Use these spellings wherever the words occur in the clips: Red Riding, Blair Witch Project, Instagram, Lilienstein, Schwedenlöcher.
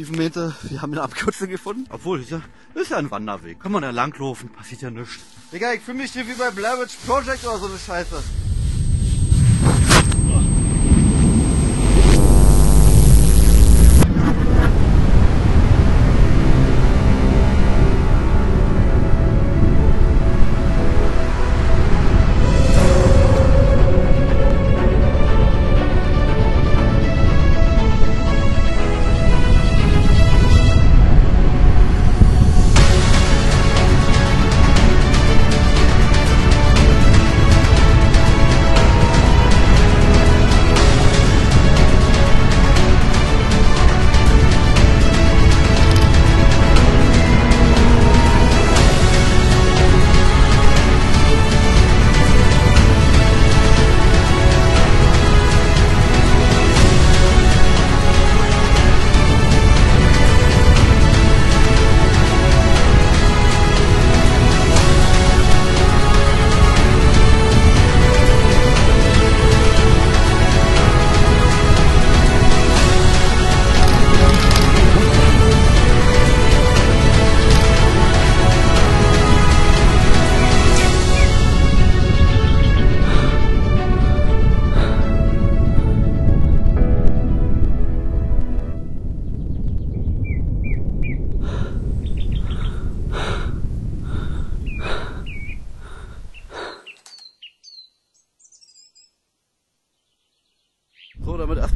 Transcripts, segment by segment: Steven meinte, wir haben eine Abkürzung gefunden. Obwohl, ist ja ein Wanderweg. Kann man da langlaufen, passiert ja nichts. Digga, ich fühle mich hier wie bei Blair Witch Project oder so eine Scheiße.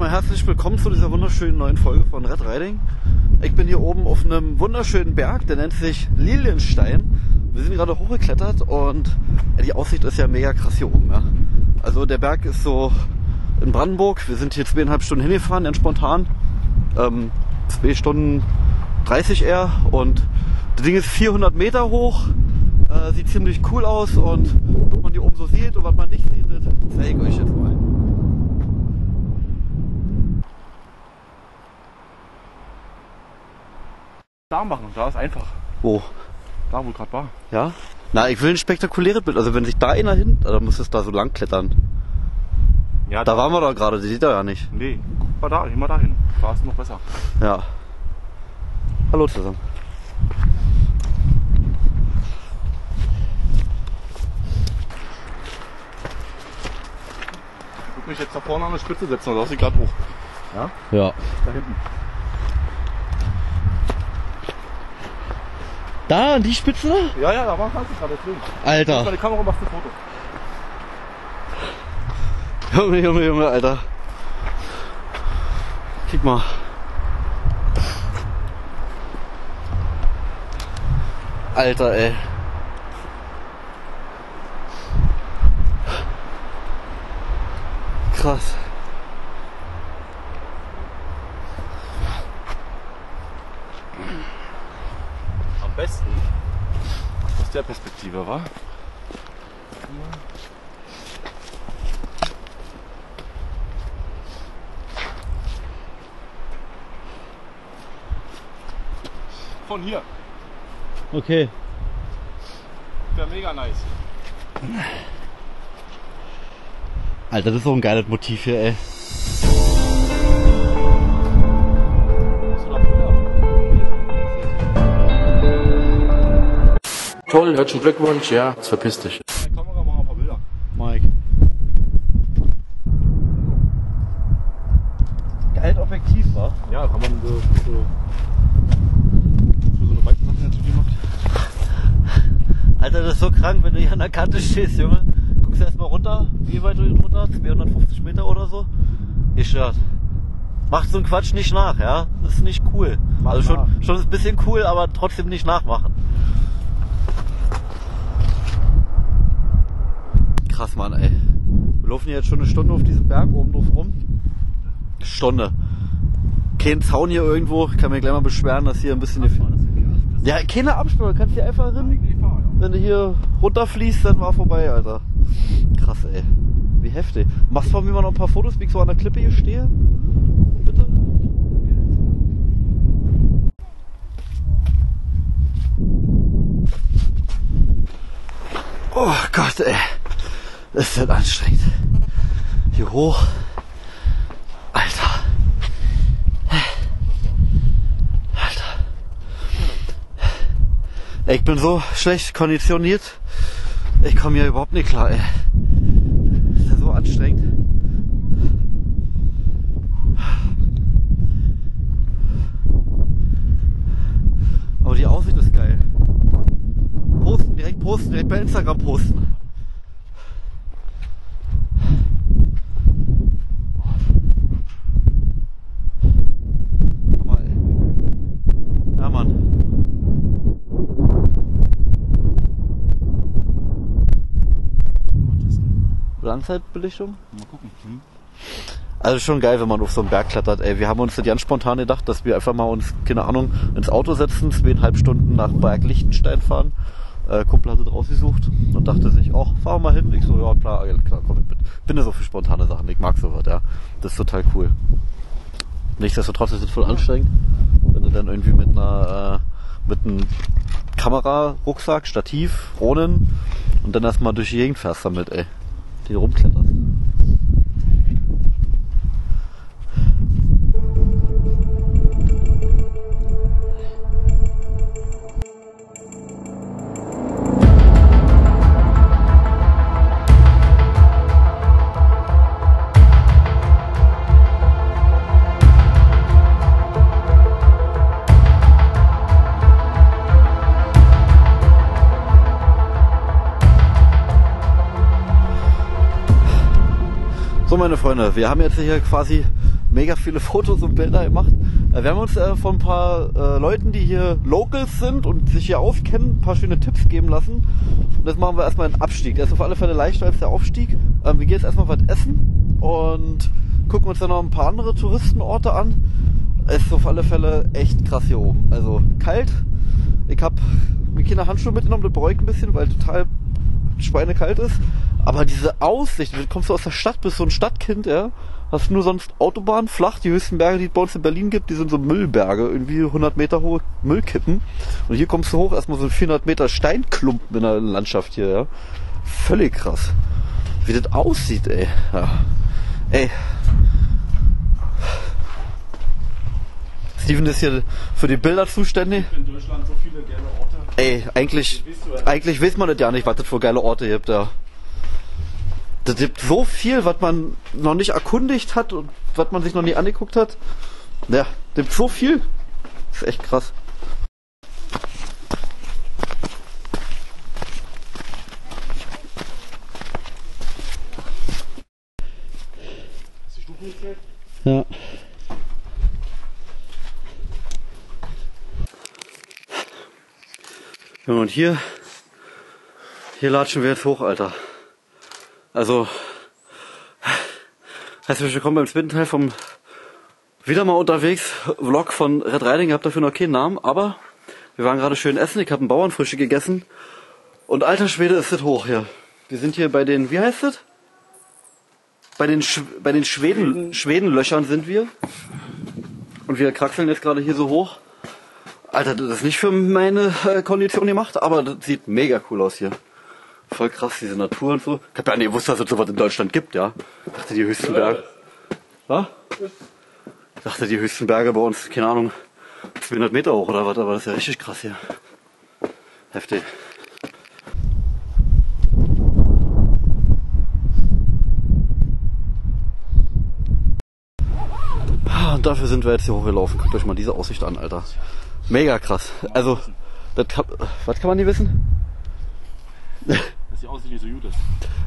Herzlich willkommen zu dieser wunderschönen neuen Folge von Red Riding. Ich bin hier oben auf einem wunderschönen Berg, der nennt sich Lilienstein. Wir sind gerade hochgeklettert und die Aussicht ist ja mega krass hier oben. Ja. Also der Berg ist so in Brandenburg. Wir sind hier 2,5 Stunden hingefahren, dann spontan. 2 Stunden 30 eher. Und das Ding ist 400 Meter hoch. Sieht ziemlich cool aus und was man hier oben so sieht und was man nicht sieht, das zeige ich euch jetzt mal. Da machen, da ist einfach. Wo? Da, wo gerade war. Ja? Na, ich will ein spektakuläres Bild. Also, wenn sich da einer hin, dann muss es da so lang klettern. Ja, da waren wir doch gerade, die sieht er ja nicht. Nee, guck mal da, geh mal dahin. Da ist noch besser. Ja. Hallo zusammen. Ich würde mich jetzt da vorne an der Spitze setzen, das sieht gerade hoch. Ja? Ja. Da hinten. Da, an die Spitze? Ja, ja, da war es gerade drin. Alter. Ich meine Kamera macht ein Foto. Junge, Junge, Junge, Alter. Guck mal. Alter, ey. Krass. Besten aus der Perspektive war. Von hier. Okay. Wäre mega nice. Alter, das ist so ein geiles Motiv hier, ey. Toll, herzlichen Glückwunsch, ja, jetzt verpiss dich. Meine Kamera macht ein paar Bilder. Mike. Geil objektiv, wa? Ja, haben wir so eine Bike-Sache dazu gemacht. Alter, das ist so krank, wenn du hier an der Kante stehst, Junge. Guckst erstmal runter, wie weit du hier runter? 250 Meter oder so. Gestört. Macht so einen Quatsch nicht nach, ja? Das ist nicht cool. Also schon ist ein bisschen cool, aber trotzdem nicht nachmachen. Krass, Mann, ey. Wir laufen hier jetzt schon eine Stunde auf diesem Berg oben drauf rum. Stunde. Kein Zaun hier irgendwo. Ich kann mir gleich mal beschweren, dass hier ein bisschen... Ja, keine Absperrung. Kannst hier einfach rein. Wenn du hier runterfließt, dann war vorbei, Alter. Krass, ey. Wie heftig. Machst du von mir mal noch ein paar Fotos, wie ich so an der Klippe hier stehe? Bitte? Oh Gott, ey. Es wird anstrengend. Hier hoch. Alter. Ich bin so schlecht konditioniert, ich komme hier überhaupt nicht klar, ey. Das ist ja so anstrengend. Aber die Aussicht ist geil. Posten, direkt posten, direkt bei Instagram posten. Langzeitbelichtung? Mal gucken. Hm. Also schon geil, wenn man auf so einen Berg klettert. Ey, wir haben uns ganz spontan gedacht, dass wir einfach mal uns, keine Ahnung, ins Auto setzen, 2,5 Stunden nach Berg Lichtenstein fahren. Kumpel hatte rausgesucht und dachte sich, ach, fahren wir mal hin. Ich so, ja klar, komm mit. Bin ja so für spontane Sachen, ich mag sowas, ja. Das ist total cool. Nichtsdestotrotz ist es voll anstrengend, wenn du dann irgendwie mit einer, mit einem Kamerarucksack, Stativ, Ronen und dann erstmal durch die Gegend fährst damit, ey. Die rumkletterst. So meine Freunde, wir haben jetzt hier quasi mega viele Fotos und Bilder gemacht. Wir haben uns von ein paar Leuten, die hier Locals sind und sich hier auskennen, ein paar schöne Tipps geben lassen. Und jetzt machen wir erstmal einen Abstieg. Der ist auf alle Fälle leichter als der Aufstieg. Wir gehen jetzt erstmal was essen und gucken uns dann noch ein paar andere Touristenorte an. Es ist auf alle Fälle echt krass hier oben. Also kalt. Ich habe mir keine Handschuhe mitgenommen, das bereue ich ein bisschen, weil total schweinekalt ist. Aber diese Aussicht, du kommst aus der Stadt, bist so ein Stadtkind, ja, hast nur sonst Autobahn, flach, die höchsten Berge, die es bei uns in Berlin gibt, die sind so Müllberge, irgendwie 100 Meter hohe Müllkippen. Und hier kommst du hoch, erstmal so ein 400 Meter Steinklumpen in der Landschaft hier, ja. Völlig krass. Wie das aussieht, ey. Ja. Ey. Steven ist hier für die Bilder zuständig. In Deutschland so viele geile Orte. Ey, eigentlich weiß man das ja nicht, was das für geile Orte gibt, ja. Das gibt so viel, was man noch nicht erkundigt hat und was man sich noch nie angeguckt hat. Ja, gibt so viel. Das ist echt krass. Hast du die Stufen gezählt? Ja. Ja, und hier latschen wir jetzt hoch, Alter. Also, herzlich willkommen beim zweiten Teil vom wieder mal unterwegs Vlog von Red Riding. Ich habe dafür noch keinen Namen, aber wir waren gerade schön essen. Ich habe einen Bauernfrühstück gegessen und alter Schwede ist das hoch hier. Wir sind hier bei den, wie heißt das? Bei den Schwedenlöchern sind wir und wir kraxeln jetzt gerade hier so hoch. Alter, das ist nicht für meine Kondition gemacht, aber das sieht mega cool aus hier. Voll krass, diese Natur und so. Ich hab ja nicht gewusst, dass es sowas in Deutschland gibt, ja. Ich dachte, die höchsten Berge. Was? Ich dachte, die höchsten Berge bei uns, keine Ahnung, 200 Meter hoch oder was, aber das ist ja richtig krass hier. Heftig. Und dafür sind wir jetzt hier hochgelaufen. Guckt euch mal diese Aussicht an, Alter. Mega krass. Also, das kann, was kann man nicht wissen? Dass die Aussicht nicht so gut ist.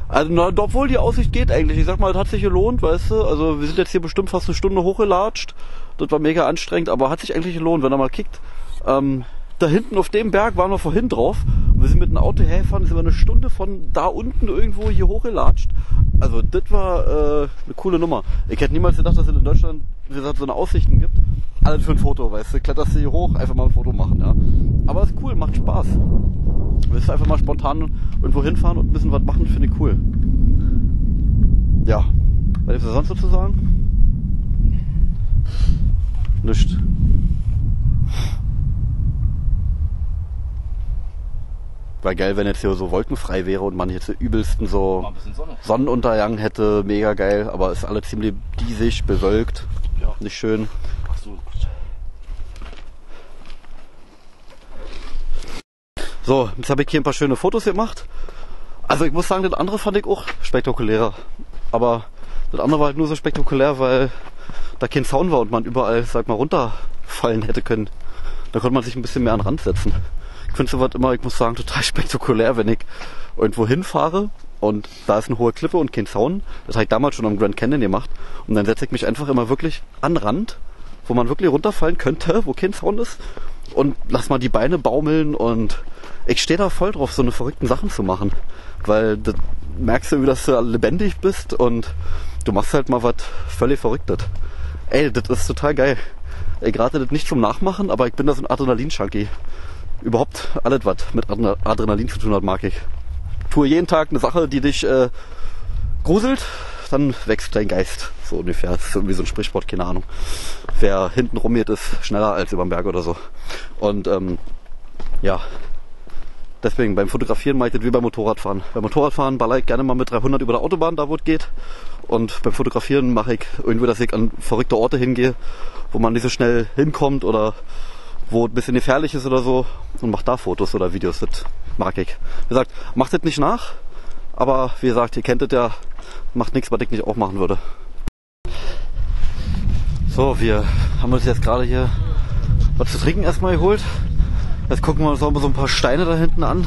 Also, na, obwohl die Aussicht geht eigentlich. Ich sag mal, das hat sich gelohnt, weißt du. Also, wir sind jetzt hier bestimmt fast eine Stunde hochgelatscht. Das war mega anstrengend, aber hat sich eigentlich gelohnt, wenn er mal kickt. Da hinten auf dem Berg waren wir vorhin drauf. Wir sind mit einem Auto hergefahren, sind wir eine Stunde von da unten irgendwo hier hochgelatscht. Also, das war eine coole Nummer. Ich hätte niemals gedacht, dass es in Deutschland, wie gesagt, so eine Aussichten gibt. Alles für ein Foto, weißt du. Kletterst du hier hoch, einfach mal ein Foto machen, ja. Aber ist cool, macht Spaß. Willst du einfach mal spontan irgendwo hinfahren und ein bisschen was machen, finde ich cool. Ja, was gibt's da sonst sozusagen? Nichts. Wäre geil, wenn jetzt hier so wolkenfrei wäre und man jetzt so übelsten so Sonnenuntergang hätte, mega geil, aber ist alles ziemlich diesig, bewölkt, ja. Nicht schön. So, jetzt habe ich hier ein paar schöne Fotos gemacht. Also ich muss sagen, das andere fand ich auch spektakulärer. Aber das andere war halt nur so spektakulär, weil da kein Zaun war und man überall, sag mal, runterfallen hätte können. Da konnte man sich ein bisschen mehr an den Rand setzen. Ich finde sowas immer, ich muss sagen, total spektakulär, wenn ich irgendwo hinfahre und da ist eine hohe Klippe und kein Zaun. Das habe ich damals schon am Grand Canyon gemacht. Und dann setze ich mich einfach immer wirklich an den Rand, wo man wirklich runterfallen könnte, wo kein Zaun ist. Und lass mal die Beine baumeln und ich stehe da voll drauf, so eine verrückten Sachen zu machen. Weil das merkst du, dass du lebendig bist und du machst halt mal was völlig Verrücktes. Ey, das ist total geil. Ich rate das nicht zum Nachmachen, aber ich bin da so ein Adrenalin-Junkie. Überhaupt alles, was mit Adrenalin zu tun hat, mag ich. Tue jeden Tag eine Sache, die dich gruselt, dann wächst dein Geist. So ungefähr. Das ist irgendwie so ein Sprichwort, keine Ahnung. Wer hinten rumgeht, ist schneller als überm Berg oder so. Und ja, deswegen beim Fotografieren mache ich das wie beim Motorradfahren. Beim Motorradfahren baller ich gerne mal mit 300 über der Autobahn, da wo es geht. Und beim Fotografieren mache ich irgendwie, dass ich an verrückte Orte hingehe, wo man nicht so schnell hinkommt oder wo ein bisschen gefährlich ist oder so, und macht da Fotos oder Videos. Das mag ich. Wie gesagt, macht das nicht nach, aber wie gesagt, ihr kennt das ja, macht nichts, was ich nicht auch machen würde. So, wir haben uns jetzt gerade hier was zu trinken erstmal geholt. Jetzt gucken wir uns auch mal so ein paar Steine da hinten an,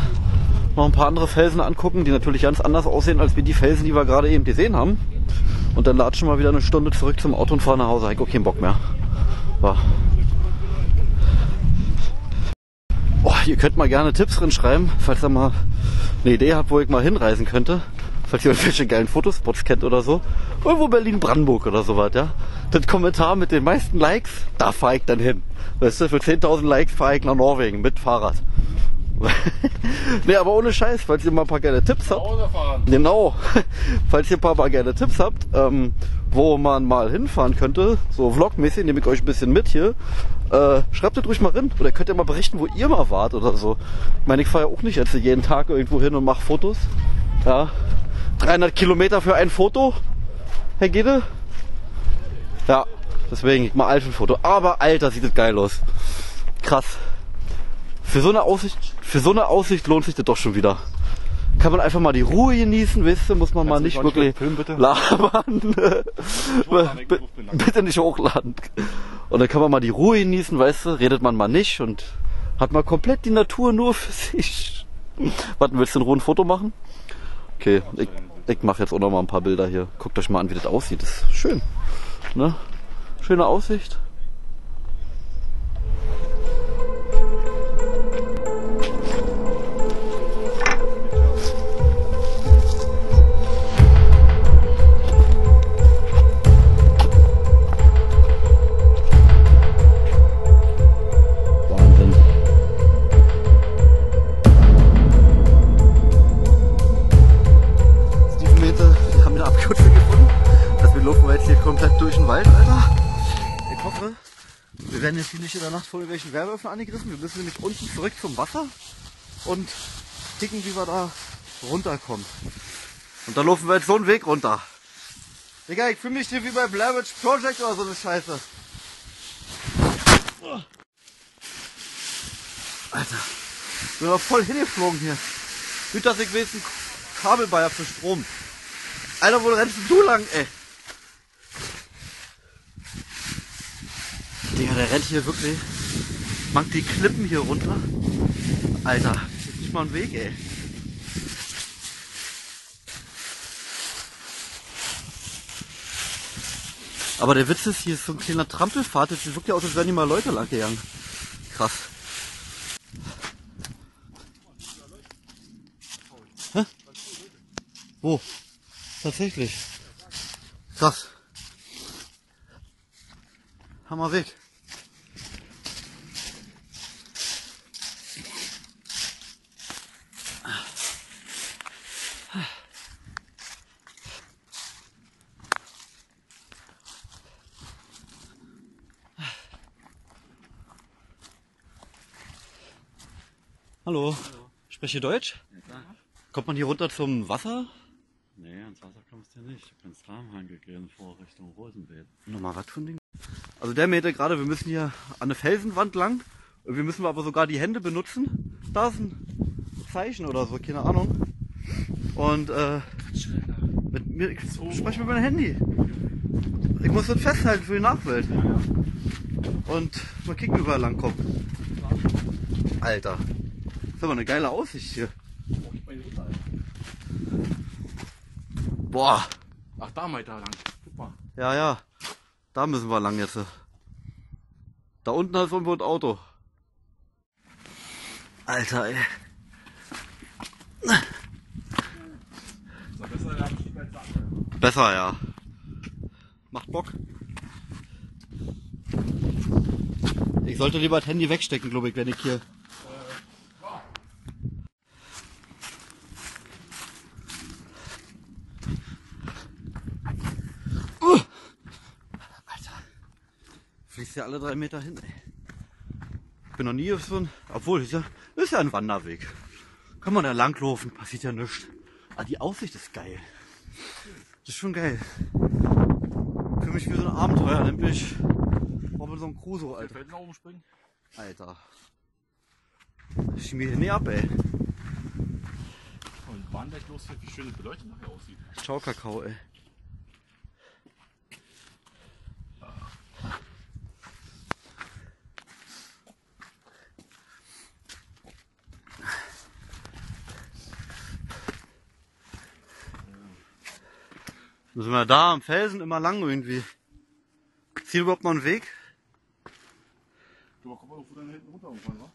noch ein paar andere Felsen angucken, die natürlich ganz anders aussehen als wie die Felsen, die wir gerade eben gesehen haben. Und dann latschen wir wieder eine Stunde zurück zum Auto und fahren nach Hause. Ich hab auch keinen Bock mehr. So. Oh, ihr könnt mal gerne Tipps drin schreiben, falls ihr mal eine Idee habt, wo ich mal hinreisen könnte. Falls ihr irgendwelche geilen Fotospots kennt oder so. Irgendwo Berlin-Brandenburg oder sowas, ja. Das Kommentar mit den meisten Likes, da fahre ich dann hin. Weißt du, für 10.000 Likes fahre ich nach Norwegen mit Fahrrad. Ne, aber ohne Scheiß, falls ihr mal ein paar geile Tipps habt. Genau. Falls ihr ein paar geile Tipps habt, wo man mal hinfahren könnte, so vlogmäßig, nehme ich euch ein bisschen mit hier. Schreibt das ruhig mal rein. Oder könnt ihr mal berichten, wo ihr mal wart oder so. Ich meine, ich fahre ja auch nicht jetzt jeden Tag irgendwo hin und mache Fotos. Ja. 300 Kilometer für ein Foto, Herr Gede. Ja, deswegen mal alt für ein Foto. Aber Alter, sieht das geil aus. Krass. Für so eine Aussicht lohnt sich das doch schon wieder. Kann man einfach mal die Ruhe genießen, weißt du, muss man mal nicht wirklich filmen, bitte? Labern. Bitte nicht hochladen. Und dann kann man mal die Ruhe genießen, weißt du, redet man mal nicht und hat mal komplett die Natur nur für sich. Warte, willst du in Ruhe ein Foto machen? Okay, ich mache jetzt auch noch mal ein paar Bilder hier. Guckt euch mal an, wie das aussieht. Das ist schön. Ne? Schöne Aussicht. Wir werden jetzt hier nicht in der Nacht von irgendwelchen Werwölfen angegriffen. Wir müssen nämlich unten zurück zum Wasser und kicken, wie wir da runterkommen. Und da laufen wir jetzt so einen Weg runter. Digga, ich fühle mich hier wie bei Blair Witch Project oder so eine Scheiße. Alter, ich bin doch voll hingeflogen hier. Gut, dass ich wenigstens ein Kabelbayer für Strom. Alter, wo rennst du lang, ey? Digga, der rennt hier wirklich, mangt die Klippen hier runter. Alter, das ist nicht mal ein Weg, ey. Aber der Witz ist, hier ist so ein kleiner Trampelpfad, das sieht wirklich aus, als wären hier mal Leute lang gegangen. Krass. Hä? Wo? Tatsächlich. Krass. Hammer Weg. Hallo. Spreche Deutsch? Ja. Kommt man hier runter zum Wasser? Nee, ans Wasser kommst du ja nicht. Ich bin ins Rahmenhang gegangen vor Richtung Rosenbeet. Nochmal was für ein Ding? Also der meinte gerade, wir müssen hier an eine Felsenwand lang. Irgendwie müssen wir aber sogar die Hände benutzen. Da ist ein Zeichen oder so, keine Ahnung. Und sprech mit meinem Handy. Ich muss das festhalten für die Nachwelt. Und mal kicken, wie wir lang kommen. Alter, das ist aber eine geile Aussicht hier. Boah. Ach, da mal da lang. Super. Ja, ja. Da müssen wir lang jetzt. Da unten ist irgendwo ein Auto. Alter, ey. Besser, ja. Macht Bock. Ich sollte lieber das Handy wegstecken, glaube ich, wenn ich hier... Alter, fließt ja alle 3 Meter hin, ey. Ich bin noch nie auf so ein... Obwohl, ist ja ein Wanderweg. Kann man da langlaufen, passiert ja nichts. Aber die Aussicht ist geil. Das ist schon geil. Ich fühle mich wie so ein Abenteuer, nämlich... Warum so ein Crusoe, Alter? Fällt nach oben springen? Alter. Ich schieb mir hier nicht ab, ey. Und wann gleich los, wie schön die Beleuchtung nachher aussieht. Ciao, Kakao, ey. Müssen wir da am Felsen immer lang irgendwie. Ist hier überhaupt noch ein Weg? Du, komm mal doch wieder hinten runter irgendwann, wa?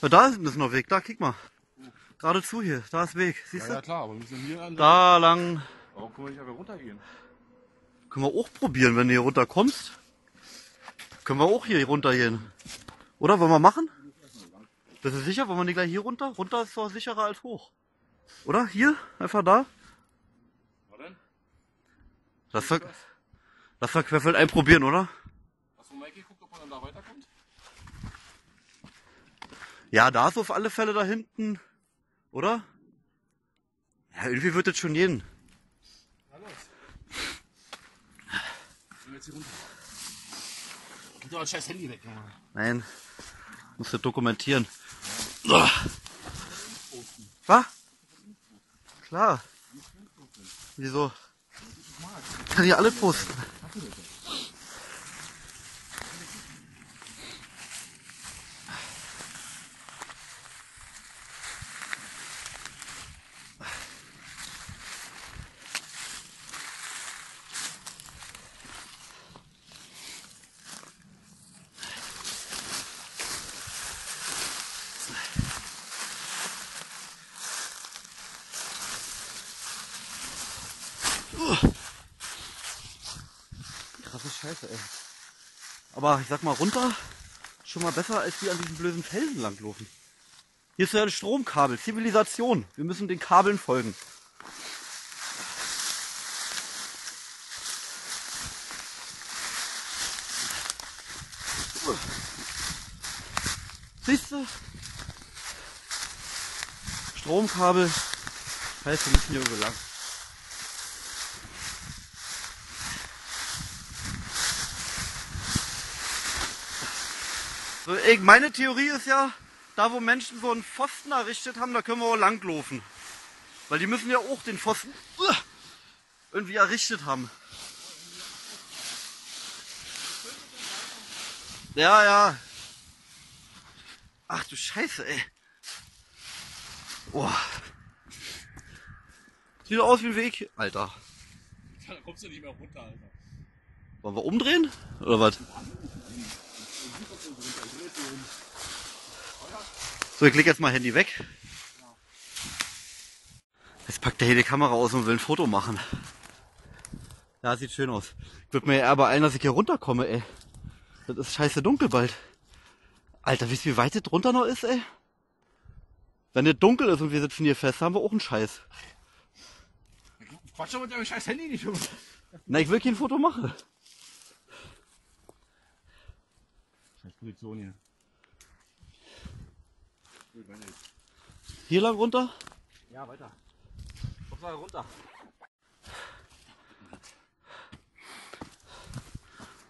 Ja, da ist noch Weg, da, guck mal. Ja. Geradezu hier, da ist Weg, siehst du? Ja, ja, klar, aber wir müssen hier an. Da lang. Warum können wir nicht einfach runtergehen? Können wir auch probieren, wenn du hier runter kommst. Können wir auch hier runtergehen. Oder, wollen wir machen? Das ist sicher, wollen wir nicht gleich hier runter? Runter ist doch sicherer als hoch. Oder? Hier? Einfach da? Was denn? Lass mal Querfeld einprobieren, oder? Achso, Mikey guckt, ob man dann da weiterkommt. Ja, da ist auf alle Fälle da hinten, oder? Ja, irgendwie wird das schon gehen. Na los. Ich bin jetzt hier runter. Gib doch das scheiß Handy weg, Junge. Nein. Musst du dokumentieren. Ja. Was? Klar. Wieso? Ich kann hier alle posten. Scheiße, ey. Aber ich sag mal, runter schon mal besser, als die an diesen blöden Felsen langlaufen. Hier ist ja ein Stromkabel, Zivilisation. Wir müssen den Kabeln folgen. Siehst du? Stromkabel. Heißt, wir müssen hier irgendwo lang. Meine Theorie ist ja, da wo Menschen so einen Pfosten errichtet haben, da können wir auch langlaufen. Weil die müssen ja auch den Pfosten irgendwie errichtet haben. Ja, ja. Ach du Scheiße, ey. Oh. Sieht aus wie ein Weg. Alter. Da kommst du nicht mehr runter, Alter. Wollen wir umdrehen? Oder was? So, ich leg jetzt mal Handy weg. Jetzt packt der hier die Kamera aus und will ein Foto machen. Ja, sieht schön aus. Ich würde mir eher beeilen, dass ich hier runterkomme, ey. Das ist scheiße dunkel bald. Alter, wisst ihr, wie weit das runter noch ist, ey? Wenn es dunkel ist und wir sitzen hier fest, haben wir auch einen Scheiß. Quatsch doch mit deinem scheiß Handy nicht rum. Na, ich will kein Foto machen. Scheiß Position hier. Hier lang runter? Ja, weiter. Hauptsache runter.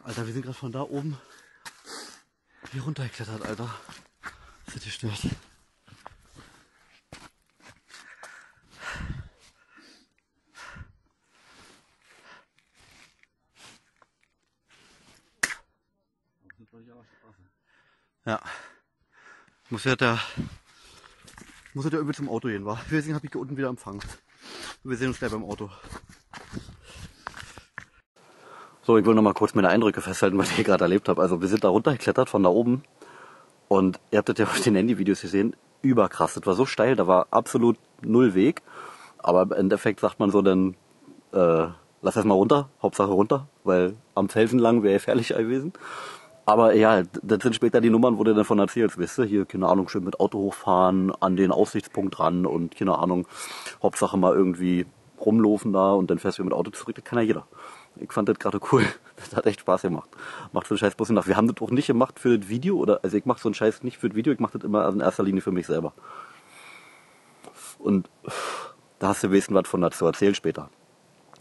Alter, wir sind gerade von da oben hier runtergeklettert, Alter. Das ist ja stört. Ja. Muss ja der Übel zum Auto gehen, wa? Wir sehen, hab ich hier unten wieder empfangen. Wir sehen uns gleich beim Auto. So, ich will noch mal kurz meine Eindrücke festhalten, was ich hier gerade erlebt habe. Also wir sind da runtergeklettert von da oben und ihr habt das ja auf den Handyvideos gesehen, überkrass. Das war so steil, da war absolut null Weg. Aber im Endeffekt sagt man so, dann lass erst mal runter, Hauptsache runter, weil am Felsen lang wäre gefährlich gewesen. Aber ja, das sind später die Nummern, wo du dann von erzählst, weißt du, hier, keine Ahnung, schön mit Auto hochfahren, an den Aussichtspunkt ran und keine Ahnung, Hauptsache mal irgendwie rumlaufen da und dann fährst du mit Auto zurück, das kann ja jeder. Ich fand das gerade cool, das hat echt Spaß gemacht. Macht so einen Scheiß bloß nach. Wir haben das auch nicht gemacht für das Video, oder, also ich mache so einen Scheiß nicht für das Video, ich mache das immer in erster Linie für mich selber. Und da hast du wenigstens was von dazu erzählen später.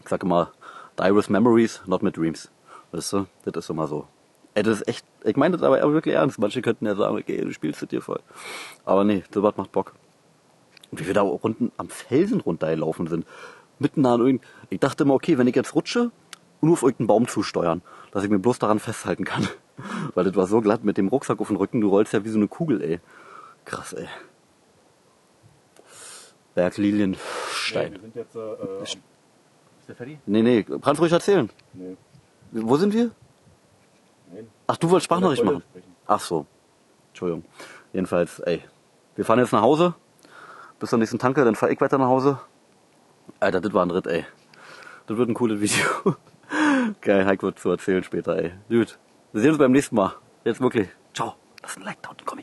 Ich sage immer, die with memories, not with dreams. Weißt du, das ist immer so. Ey, das ist echt, ich meine das aber wirklich ernst. Manche könnten ja sagen, okay, du spielst das dir voll. Aber nee, sowas macht Bock. Und wie wir da unten am Felsen runtergelaufen sind, mitten an irgendeinem. Ich dachte immer, okay, wenn ich jetzt rutsche, nur auf irgendeinen Baum zusteuern, dass ich mir bloß daran festhalten kann. Weil das war so glatt mit dem Rucksack auf dem Rücken, du rollst ja wie so eine Kugel, ey. Krass, ey. Berg Lilienstein. Nee, wir sind jetzt, ist der fertig? Nee, kannst ruhig erzählen. Nee. Wo sind wir? Nein. Ach, du wolltest Sprachnachricht machen? Ach so. Entschuldigung. Jedenfalls, ey. Wir fahren jetzt nach Hause. Bis zur nächsten Tanke, dann fahr ich weiter nach Hause. Alter, das war ein Ritt, ey. Das wird ein cooles Video. Geil, Heik wird zu erzählen später, ey. Gut. Wir sehen uns beim nächsten Mal. Jetzt wirklich. Ciao. Lass ein Like da und komm.